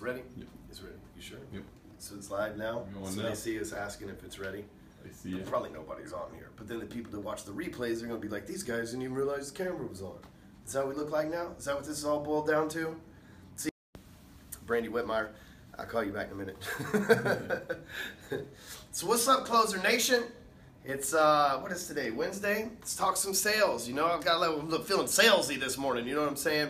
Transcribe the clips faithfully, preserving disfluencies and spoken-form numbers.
It's ready? Yep. It's ready. You sure? Yep. So it's live now. So they see us asking if it's ready. I see it. Probably nobody's on here. But then the people that watch the replays are going to be like, these guys didn't even realize the camera was on. Is that what we look like now? Is that what this is all boiled down to? See, Brandy Whitmire, I'll call you back in a minute. So what's up, Closer Nation? It's, uh, what is today, Wednesday? Let's talk some sales. You know, I've got a little feeling salesy this morning, you know what I'm saying?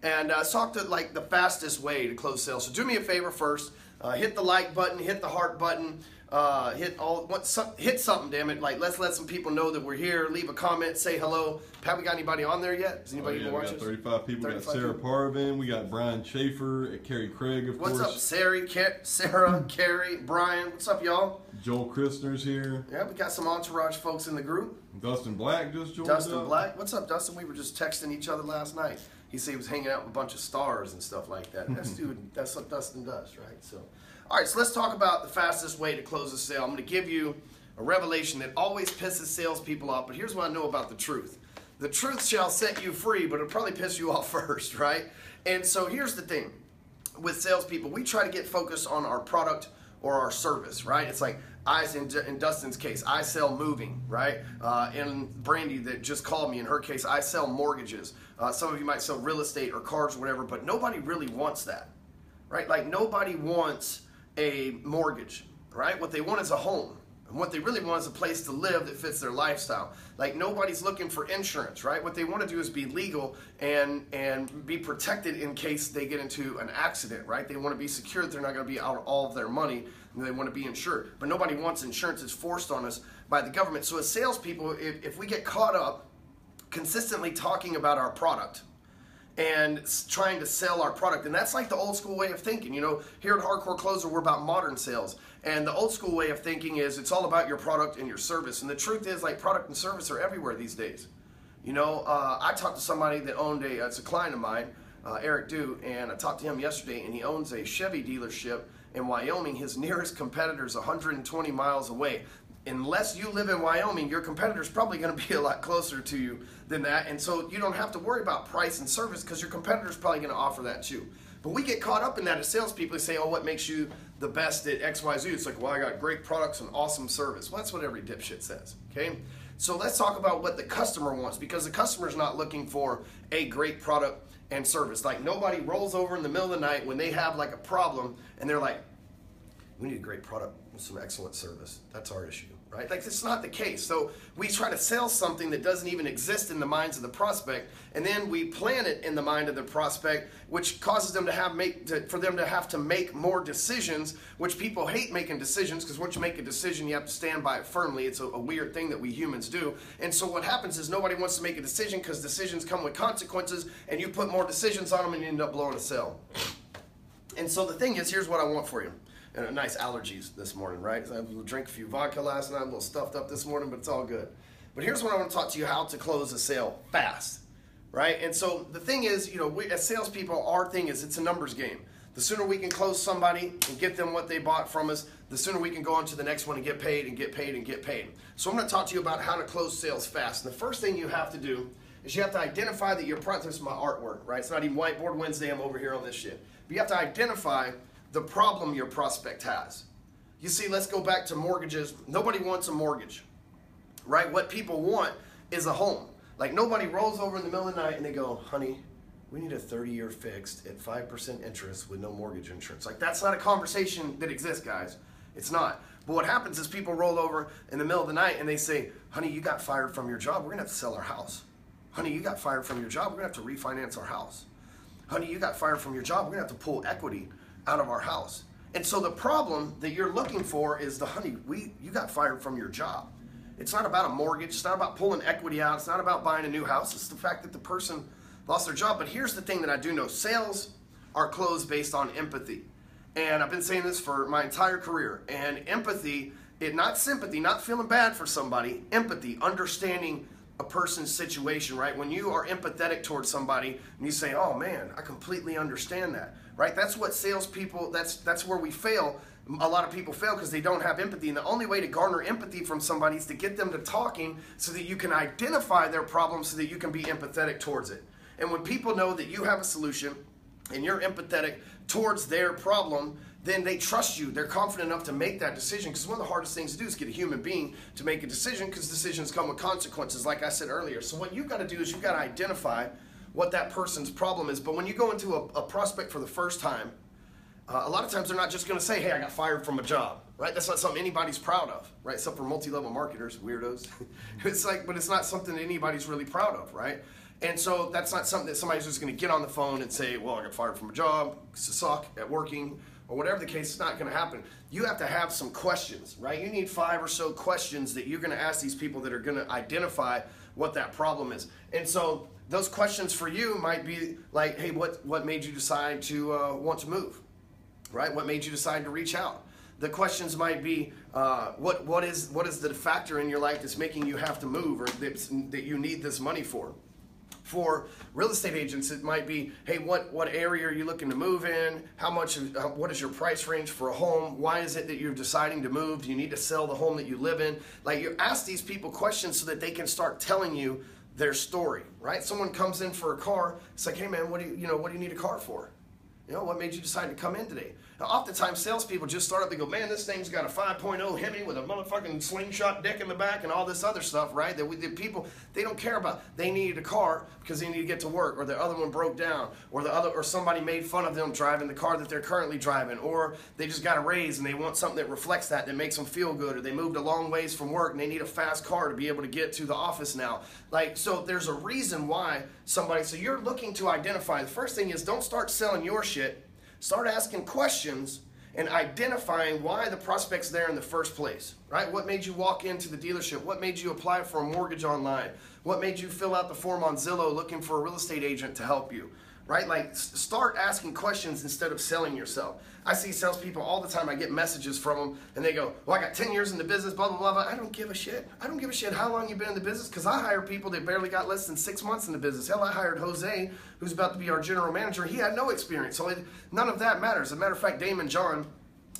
And uh, let's talk to, like, the fastest way to close sales. So do me a favor first. Uh, hit the like button, hit the heart button, uh, hit all, what, some, hit something, damn it. Like, let's let some people know that we're here. Leave a comment, say hello. Have we got anybody on there yet? Is anybody oh, yeah, watching? We got thirty-five people. thirty-five we got Sarah people. Parvin. We got Brian Chafer, Carrie Craig, of what's course. What's up, Sarah, Ke Sarah Carrie, Brian? What's up, y'all? Joel Christner's here. Yeah, we got some entourage folks in the group. Dustin Black just joined Dustin up. Black. What's up, Dustin? We were just texting each other last night. He said he was hanging out with a bunch of stars and stuff like that. That's dude. That's what Dustin does, right? So, all right. So let's talk about the fastest way to close a sale. I'm going to give you a revelation that always pisses salespeople off. But here's what I know about the truth: the truth shall set you free, but it'll probably piss you off first, right? And so here's the thing: with salespeople, we try to get focused on our product or our service, right? It's like I, in, in Dustin's case, I sell moving, right? Uh, and Brandy that just called me, in her case, I sell mortgages. Uh, some of you might sell real estate or cars or whatever, but nobody really wants that, right? Like nobody wants a mortgage, right? What they want is a home. And what they really want is a place to live that fits their lifestyle. Like nobody's looking for insurance, right? What they want to do is be legal and, and be protected in case they get into an accident, right? They want to be secured. They're not going to be out all of their money. And they want to be insured. But nobody wants insurance. It's forced on us by the government. So as salespeople, if, if we get caught up consistently talking about our product and trying to sell our product, and that's like the old school way of thinking. You know, here at Hardcore Closer, we're about modern sales. And the old school way of thinking is it's all about your product and your service. And the truth is, like, product and service are everywhere these days. You know, uh, I talked to somebody that owned a, it's a client of mine, uh, Eric Du, and I talked to him yesterday, and he owns a Chevy dealership in Wyoming. His nearest competitor is one hundred twenty miles away. Unless you live in Wyoming, your competitor's probably going to be a lot closer to you than that. And so you don't have to worry about price and service because your competitor's probably going to offer that too. But we get caught up in that as salespeople. They say, oh, what makes you the best at X Y Z? It's like, well, I got great products and awesome service. Well, that's what every dipshit says, okay? So let's talk about what the customer wants, because the customer's not looking for a great product and service. Like nobody rolls over in the middle of the night when they have like a problem and they're like, we need a great product with some excellent service. That's our issue, right? Like, it's not the case. So we try to sell something that doesn't even exist in the minds of the prospect, and then we plant it in the mind of the prospect, which causes them to have make to, for them to have to make more decisions, which people hate making decisions, because once you make a decision, you have to stand by it firmly. It's a, a weird thing that we humans do. And so what happens is nobody wants to make a decision because decisions come with consequences, and you put more decisions on them, and you end up blowing a sale. And so the thing is, here's what I want for you. And nice allergies this morning, right? I drank a few vodka last night. I'm a little stuffed up this morning, but it's all good. But here's what I want to talk to you: how to close a sale fast, right? And so the thing is, you know, we, as salespeople, our thing is it's a numbers game. The sooner we can close somebody and get them what they bought from us, the sooner we can go on to the next one and get paid and get paid and get paid. So I'm going to talk to you about how to close sales fast. And the first thing you have to do is you have to identify that your product is my artwork, right? It's not even Whiteboard Wednesday. I'm over here on this shit. But you have to identify the problem your prospect has. You see, let's go back to mortgages. Nobody wants a mortgage, right? What people want is a home. Like nobody rolls over in the middle of the night and they go, honey, we need a thirty year fixed at five percent interest with no mortgage insurance. Like that's not a conversation that exists, guys. It's not. But what happens is people roll over in the middle of the night and they say, honey, you got fired from your job. We're gonna have to sell our house. Honey, you got fired from your job. We're gonna have to refinance our house. Honey, you got fired from your job. We're gonna have to pull equity out of our house. And so the problem that you're looking for is the honey, we you got fired from your job. It's not about a mortgage. It's not about pulling equity out. It's not about buying a new house. It's the fact that the person lost their job. But here's the thing that I do know. Sales are closed based on empathy. And I've been saying this for my entire career. And empathy, it not sympathy, not feeling bad for somebody, empathy, understanding a person's situation, right? When you are empathetic towards somebody and you say, oh man, I completely understand that, right? That's what salespeople, that's, that's where we fail. A lot of people fail because they don't have empathy. And the only way to garner empathy from somebody is to get them to talking so that you can identify their problem so that you can be empathetic towards it. And when people know that you have a solution and you're empathetic towards their problem, then they trust you. They're confident enough to make that decision, because one of the hardest things to do is get a human being to make a decision, because decisions come with consequences, like I said earlier. So what you've got to do is you've got to identify what that person's problem is. But when you go into a, a prospect for the first time, uh, a lot of times they're not just going to say, hey, I got fired from a job, right? That's not something anybody's proud of, right? Except for multi-level marketers, weirdos. It's like, but it's not something that anybody's really proud of, right? And so that's not something that somebody's just going to get on the phone and say, well, I got fired from a job, suck at working, or whatever the case. It's not going to happen. You have to have some questions, right? You need five or so questions that you're going to ask these people that are going to identify what that problem is. And so those questions for you might be like, hey, what, what made you decide to uh, want to move, right? What made you decide to reach out? The questions might be, uh, what, what, is, what is the factor in your life that's making you have to move, or that's, that you need this money for? For real estate agents, it might be, hey, what, what area are you looking to move in? How much, what is your price range for a home? Why is it that you're deciding to move? Do you need to sell the home that you live in? Like, you ask these people questions so that they can start telling you their story, right? Someone comes in for a car, it's like, hey man, what do you, you know, what do you need a car for? You know, what made you decide to come in today? Now, oftentimes, salespeople just start up, they go, man, this thing's got a five point oh Hemi with a motherfucking slingshot deck in the back and all this other stuff, right? That we, the people, they don't care about. They needed a car because they need to get to work, or the other one broke down, or the other, or somebody made fun of them driving the car that they're currently driving, or they just got a raise and they want something that reflects that, that makes them feel good, or they moved a long ways from work and they need a fast car to be able to get to the office now. Like, so there's a reason why somebody, so you're looking to identify. The first thing is, don't start selling your shit. Start asking questions and identifying why the prospect's there in the first place, right? What made you walk into the dealership? What made you apply for a mortgage online? What made you fill out the form on Zillow looking for a real estate agent to help you, right? Like, start asking questions instead of selling yourself. I see salespeople all the time. I get messages from them and they go, well, I got ten years in the business, blah, blah, blah, blah. I don't give a shit. I don't give a shit how long you've been in the business, because I hire people that barely got less than six months in the business. Hell, I hired Jose, who's about to be our general manager. He had no experience, so it, none of that matters. As a matter of fact, Damon John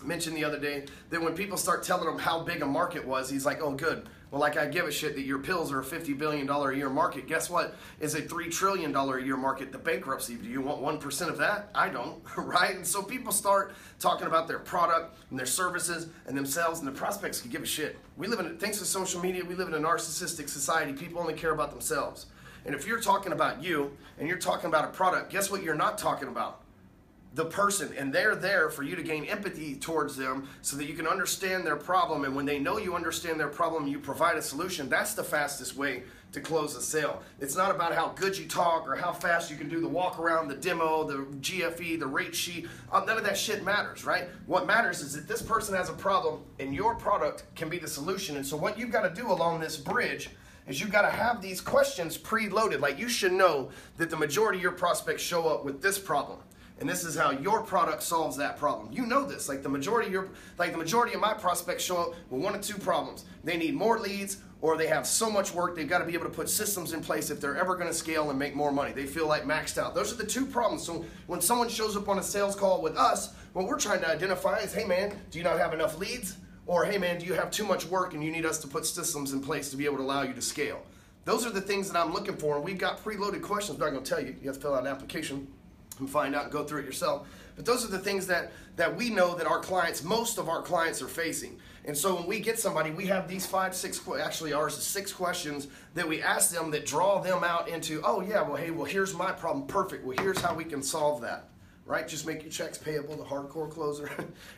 mentioned the other day that when people start telling him how big a market was, he's like, oh, good. Well, like, I give a shit that your pills are a fifty billion dollars a year market. Guess what? It's a three trillion dollars a year market, the bankruptcy. Do you want one percent of that? I don't, right? And so people start talking about their product and their services and themselves, and the prospects can give a shit. We live in, thanks to social media, we live in a narcissistic society. People only care about themselves. And if you're talking about you and you're talking about a product, guess what you're not talking about? The person. And they're there for you to gain empathy towards them so that you can understand their problem, and when they know you understand their problem, you provide a solution. That's the fastest way to close a sale. It's not about how good you talk or how fast you can do the walk around, the demo, the G F E, the rate sheet. None of that shit matters, right? What matters is that this person has a problem and your product can be the solution. And so what you've got to do along this bridge is you've got to have these questions preloaded. Like, you should know that the majority of your prospects show up with this problem, and this is how your product solves that problem. You know this. Like, the majority of your, like the majority of my prospects show up with one of two problems. They need more leads, or they have so much work they've got to be able to put systems in place if they're ever going to scale and make more money. They feel like maxed out. Those are the two problems. So when someone shows up on a sales call with us, what we're trying to identify is, hey man, do you not have enough leads? Or hey man, do you have too much work and you need us to put systems in place to be able to allow you to scale? Those are the things that I'm looking for, and we've got preloaded questions. I'm not going to tell you. You have to fill out an application and find out and go through it yourself. But those are the things that that we know that our clients, most of our clients, are facing. And so when we get somebody, we have these five, six, actually ours is six questions that we ask them that draw them out into, oh yeah, well hey, well here's my problem, perfect, well here's how we can solve that, right? Just make your checks payable to Hardcore Closer.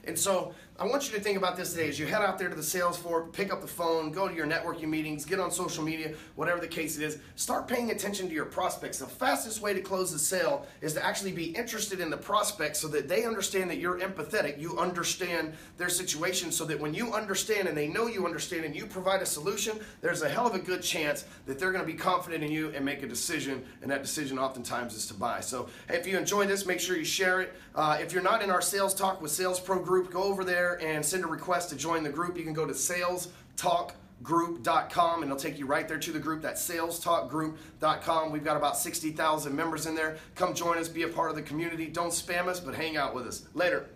And so I want you to think about this today as you head out there to the sales floor. Pick up the phone, go to your networking meetings, get on social media, whatever the case it is. Start paying attention to your prospects. The fastest way to close the sale is to actually be interested in the prospect so that they understand that you're empathetic, you understand their situation, so that when you understand and they know you understand and you provide a solution, there's a hell of a good chance that they're gonna be confident in you and make a decision, and that decision oftentimes is to buy. So if you enjoy this, make sure you share Share it. Uh, if you're not in our Sales Talk with Sales Pro group, go over there and send a request to join the group. You can go to sales talk group dot com and it'll take you right there to the group. That's sales talk group dot com. We've got about sixty thousand members in there. Come join us, be a part of the community. Don't spam us, but hang out with us. Later.